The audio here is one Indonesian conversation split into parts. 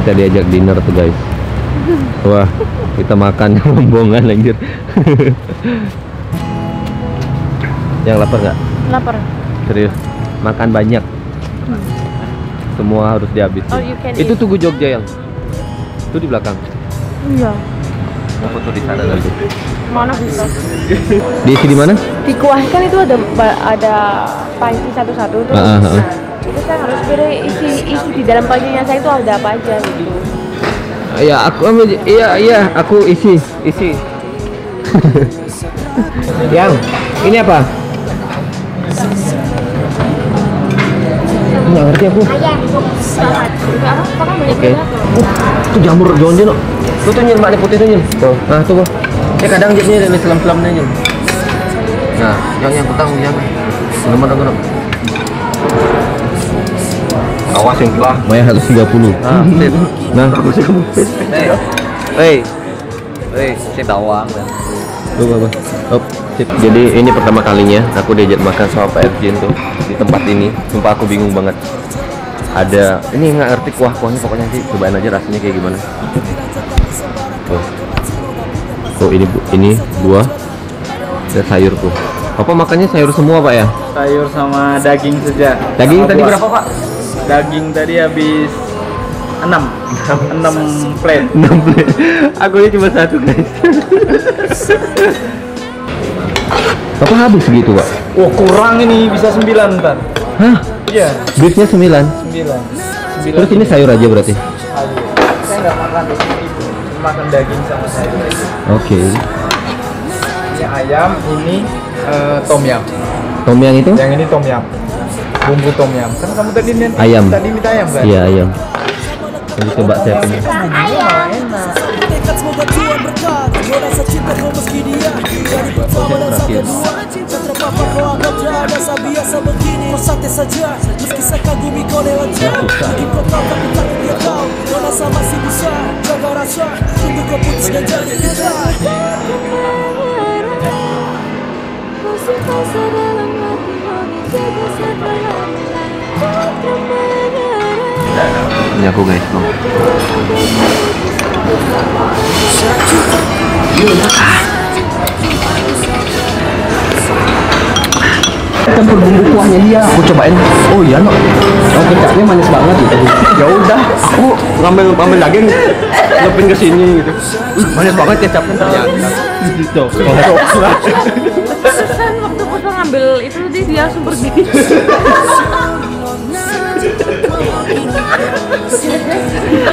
kita diajak dinner tuh guys. Wah, kita makan rombongan anjir. Yang lapar nggak? Lapar. Serius, makan banyak. Semua harus dihabisin. Itu Tugu Jogja yang itu di belakang. Iya. Mau foto di sana nanti. Mana bisa? Diisi di mana? Di kuah kan itu ada panci satu-satu tuh. Nah, itu saya harus pilih isi di dalam pancinya saya itu ada apa aja gitu. Ya aku aku isi. Yang ini apa? Nggak ngerti aku. Oke. Itu jamur jonjol. Tuh tuh nyen makna putih tuh nyen. Nah tuh. Ya kadang jamnya ini selam-selamnya nyen. Nah, yang petang yang. Bener-bener. Awas yang telah. Maya 130. Nah, sip. Nah, aku sih kamu. Hei, si Dawang dan. Tuh, hop. Jadi ini pertama kalinya aku diajak makan sama Pak Erjin tuh di tempat ini. Sumpah aku bingung banget. Ada ini nggak ngerti kuahnya pokoknya sih, cobain aja rasanya kayak gimana. Tuh ini buah dan sayur tuh. Bapak makannya sayur semua Pak ya? Sayur sama daging saja. Daging sama tadi buah. Berapa Pak? Daging tadi habis 6 plate. 6 plate. Aku ini cuma satu guys. Apa habis gitu Pak? Oh kurang ini bisa 9 ntar. Hah? Iya. Beefnya 9. Terus ini sayur aja berarti? Sayur. Saya nggak makan itu. Makan daging sama sayur aja. Oke. Ini ayam, ini tom yam. Tom yam itu? Yang ini tom yam. Bumbu tom yam. Kan kamu tadi minta ayam. Tadi minta ayam kan? Iya ayam. Jadi coba saya punya. Ini aku guys, bang. Campur bumbu kuahnya dia, aku cobain. Oh iya no, kecapnya manis banget gitu. Ya udah, aku ngambil daging, lepin ke sini gitu. Manis banget kecapnya ternyata. Gitu. Kan waktu Puspa ngambil itu dia super gigi.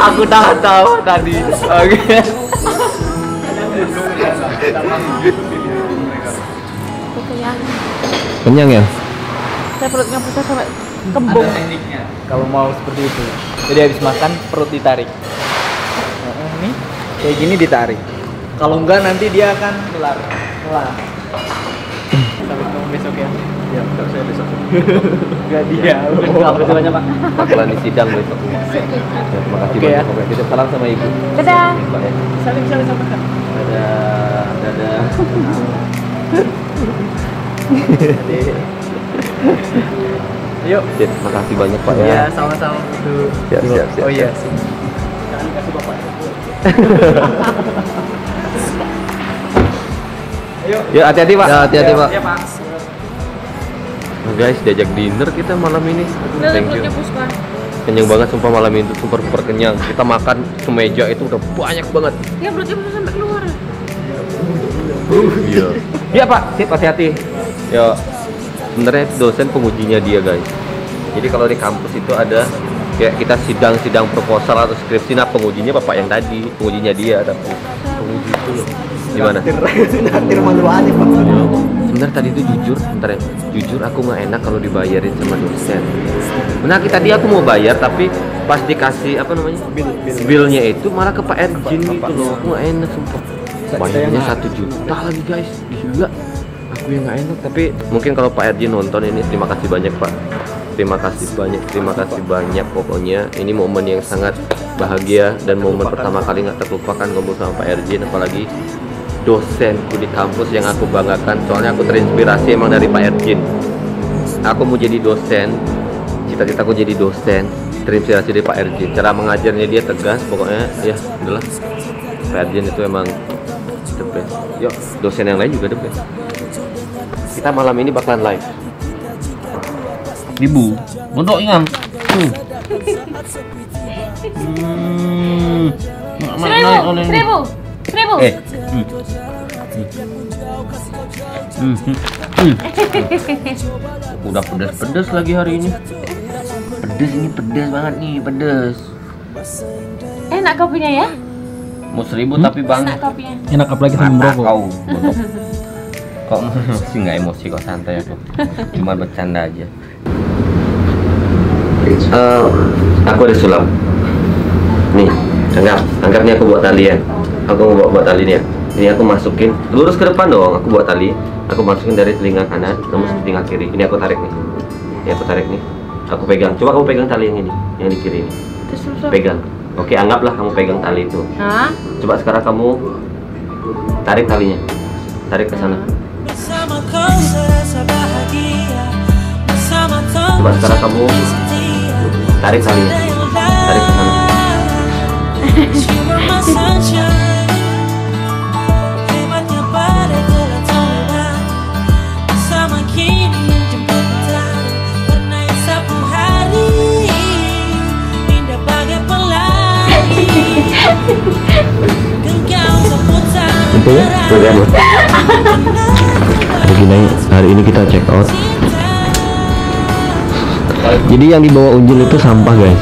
Aku tahu tadi. Oke. Kenyang ya? Saya perutnya Puspa sampai kembung. Ada tekniknya kalau mau seperti itu. Jadi habis makan perut ditarik. Ini kayak gini ditarik. Kalau enggak nanti dia akan kelar. Sampai ketemu besok ya. Ya, bentar saya besok. Enggak dia. Terima kasih banyak, Pak. Bakalan di sidang besok. Terima kasih banyak. Oke, kita salam sama Ibu. Dadah. Saling sama Kak. Dadah. Yuk. Terima kasih banyak, Pak ya. Iya, sama-sama. Siap. Oh iya. Jangan kasih Bapak. Ayo. Ya, hati-hati, Pak. Hati-hati, Pak. Iya, Pak. Guys, diajak dinner kita malam ini. Thank you. Kenyang banget sumpah malam ini, super kenyang. Kita makan semeja itu udah banyak banget. Ya perutnya belum sampai keluar. Iya. Iya Pak, sip, hati-hati. Ya, sebenarnya dosen pengujinya dia guys. Jadi kalau di kampus itu ada kayak kita sidang proposal atau skripsi, nah pengujinya Bapak yang tadi, pengujinya dia ada penguji itu loh. Gimana? Bener tadi itu jujur aku nggak enak kalau dibayarin sama dosen. Nah tadi aku mau bayar tapi pas dikasih apa namanya bilnya itu malah ke Pak Erjin gitu loh. Aku nggak enak sumpah. Bayarnya 1 juta lagi guys, gila. Aku yang nggak enak. Tapi mungkin kalau Pak Erjin nonton ini terima kasih banyak Pak. Terima kasih banyak pokoknya ini momen yang sangat bahagia dan momen pertama kali nggak terlupakan ngobrol sama Pak Erjin, apalagi dosenku di kampus yang aku banggakan. Soalnya aku terinspirasi emang dari Pak Erjin. Aku mau jadi dosen, cita-citaku jadi dosen, terinspirasi dari Pak Erjin. Cara mengajarnya dia tegas, pokoknya ya adalah Pak Erjin itu emang the best. Yuk, dosen yang lain juga the best. Kita malam ini bakalan live. Ibu, mondok ingat. Seribu. Udah pedes-pedes lagi hari ini. Pedes ini, pedes banget nih, pedes. Enak kopinya ya? Mau 1000 tapi bang. Enak kopinya. Enak apalagi sama kau. Kok masih nggak emosi, kok santai aku. Cuma bercanda aja. Aku ada sulap. Nih, anggap nih aku buat talian. Aku mau buat tali nih ya. Ini aku masukin lurus ke depan dong. Aku buat tali. Aku masukin dari telinga kanan, terus ke telinga kiri. Ini aku tarik nih. Ini aku tarik nih. Aku pegang. Coba kamu pegang tali yang ini, yang di kiri ini. Pegang. Oke, anggaplah kamu pegang tali itu. Coba sekarang kamu tarik talinya. Tarik ke sana. Coba sekarang kamu tarik talinya. Tarik ke sana. Begini, hari ini kita check out. Jadi yang dibawa Unjul itu sampah, guys.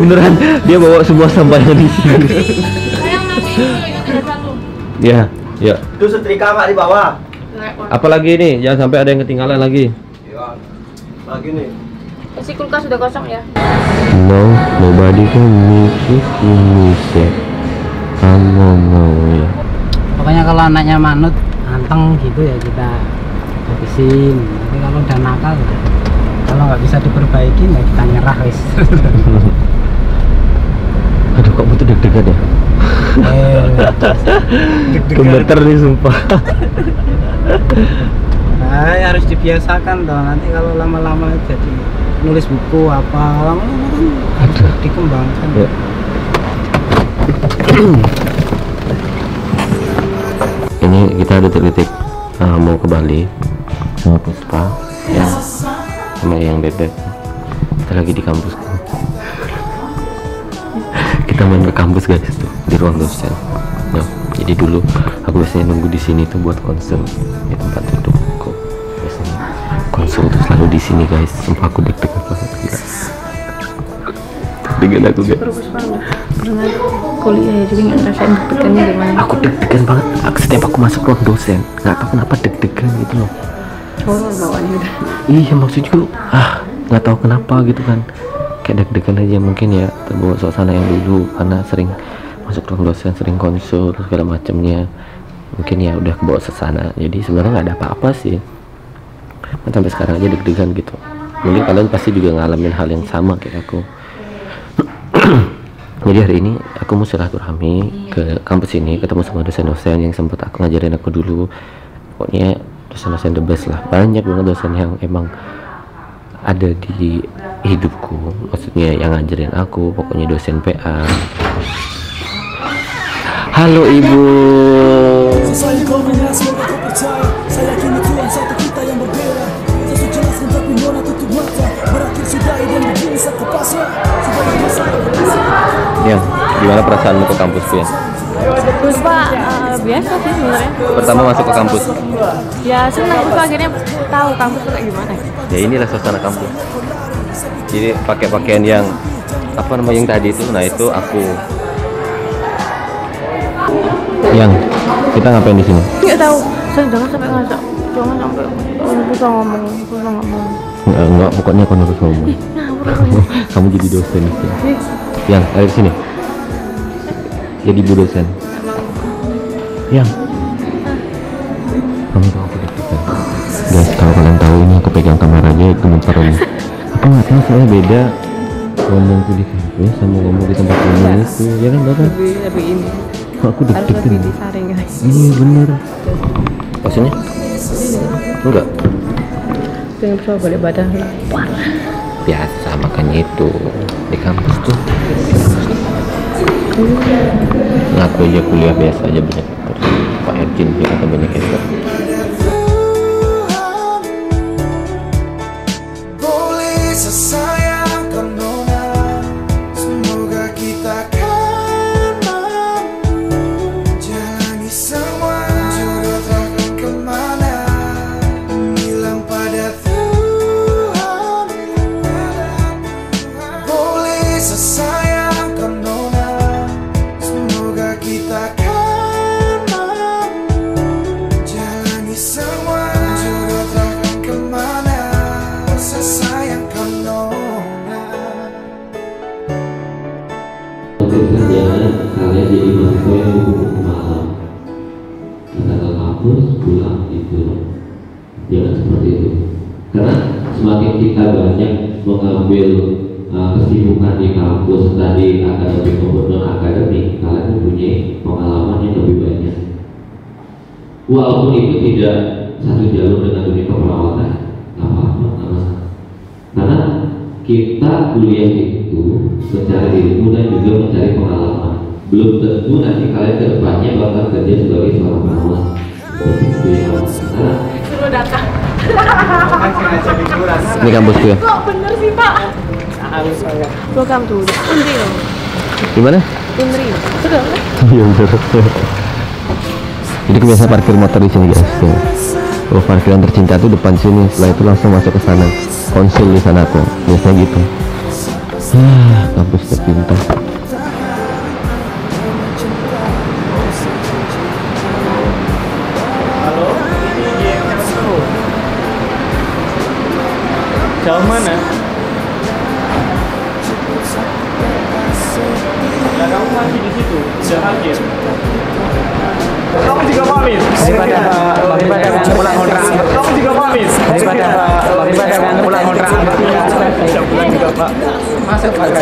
Beneran dia bawa semua sampahnya di sini. Ya, ya. Itu setrika Pak di bawah. Apalagi ini, jangan sampai ada yang ketinggalan lagi. Lagi nih. Isi kulkas sudah kosong ya. No, nobody can make it in ya. Pokoknya kalau anaknya manut, anteng gitu ya kita habisin. Tapi kalau udah nakal, kalau nggak bisa diperbaiki ya kita nyerah wis. Aduh, kamu tuh deg-degan ya? Gemeter nih sumpah. Nah, harus dibiasakan toh, nanti kalau lama-lama jadi nulis buku apa lama-lama kan aduh, dikembangkan ya. Ini kita detik-detik mau ke Bali sama Puspa ya, sama yang bebek. Kita lagi di kampus. Kita main ke kampus guys, tuh di ruang dosen. Nah, jadi dulu aku biasanya nunggu di sini tuh buat konsul di tempat dudukku. Biasanya konsul tuh selalu di sini guys. Sumpah aku deg-degan banget aku guys. Pernah kuliah jadi nggak ngerasain deg-degannya gimana? Aku deg-degan banget. Aku setiap aku masuk ruang dosen, nggak tahu kenapa deg-degan gitu loh. Horor bawaannya udah. Iya maksudku, nggak tahu kenapa gitu kan. Kayak deg-degan aja mungkin ya, terbawa suasana yang dulu karena sering masuk ruang dosen, sering konsul segala macamnya. Mungkin ya udah kebawa suasana. Jadi sebenarnya nggak ada apa-apa sih. Nah, sampai sekarang aja deg-degan gitu. Mungkin kalian pasti juga ngalamin hal yang sama kayak aku. Jadi hari ini aku mau silaturahmi ke kampus ini, ketemu sama dosen-dosen yang sempat aku ngajarin aku dulu. Pokoknya dosen-dosen the best lah. Banyak banget dosen yang emang ada di hidupku, maksudnya yang ngajarin aku. Pokoknya dosen PA. Halo Ibu. Ya, gimana perasaanmu ke kampus ya? Puspa, biasa sih sebenarnya. Pertama masuk ke kampus. Ya senang tuh akhirnya tahu kampus tuh kayak gimana. Ya inilah suasana kampus. Jadi pakai pakaian yang apa namanya yang tadi itu, nah itu aku. Yang kita ngapain di sini? Nggak tahu. Saya jangan sampai ngasak. Jangan sampai bisa ngomong, Enggak, pokoknya aku harus ngomong. Kamu jadi dosen itu. Yang dari sini jadi bu dosen. Yang kamu tahu aku deg-degan guys. Kalau kalian tahu ini aku pegang kameranya gemeter ini. Aku nggak tahu soalnya beda ngomongku di kampus sama ngomong di tempat umum itu ya kan, bahkan lebih ini aku deg-degan ini bener. Maksudnya enggak pengen puspa balik badan lapar. Biasa makannya itu di kampus tuh. Ngaku aja kuliah biasa aja banyak ekor. Pak Erjin dia kata banyak ekor. Kalian jadi mahasiswa yang hukum malam, kita ke kampus pulang gitu, jangan seperti itu. Karena semakin kita banyak mengambil kesibukan di kampus tadi akademik maupun non akademik, kalian mempunyai pengalaman yang lebih banyak. Walaupun itu tidak satu jalur dengan dunia keperawatan, apa-apa, karena kita kuliah itu mencari ilmu dan juga mencari pengalaman. Belum tentu nanti kalian ke depannya bakal kerja sebagai seorang perawat. Suruh datang. Ini kampus gue. Kok bener sih Pak? Welcome to Unreal. Gimana? Unreal. Sudah. Iya bener. Jadi kebiasaan parkir motor di sini guys. Kalau parkiran tercinta tuh depan sini, setelah itu langsung masuk ke sana. Konsul di sana tuh, biasanya gitu. Kampus tercinta. Halo, ini game seru. Jauh mana? Nah, kamu masih di situ, jangan game. Kamu juga pamit daripada pulang kontrak. Kamu juga pamit daripada pulang kontrak. Pulang juga Pak. Masuk Pak.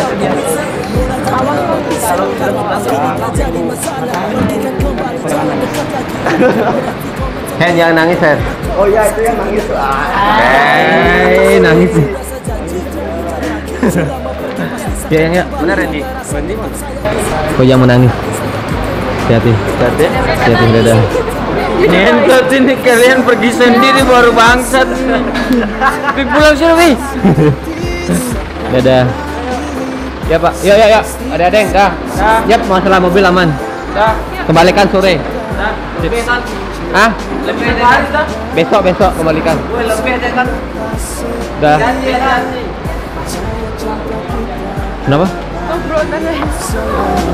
Hen jangan nangis Hen. Oh iya itu yang nangis. Hei nangis. Ya yang ya. Benar Randy. Randy mas. Kau jangan menangis. Hati-hati, hati-hati dadah. Nyentot ini kalian pergi sendiri baru bangsat. Pi pulang sini pi. Dadah. Ya Pak, yuk yuk yuk. Ada deng, dah. Yap, masalah mobil aman. Dah. Kembalikan sore. Dah. Lebih kan? Ah? Lebih kan? Besok besok kembalikan. Woi lebih kan? Dah. Kenapa? Ngobrol tadi.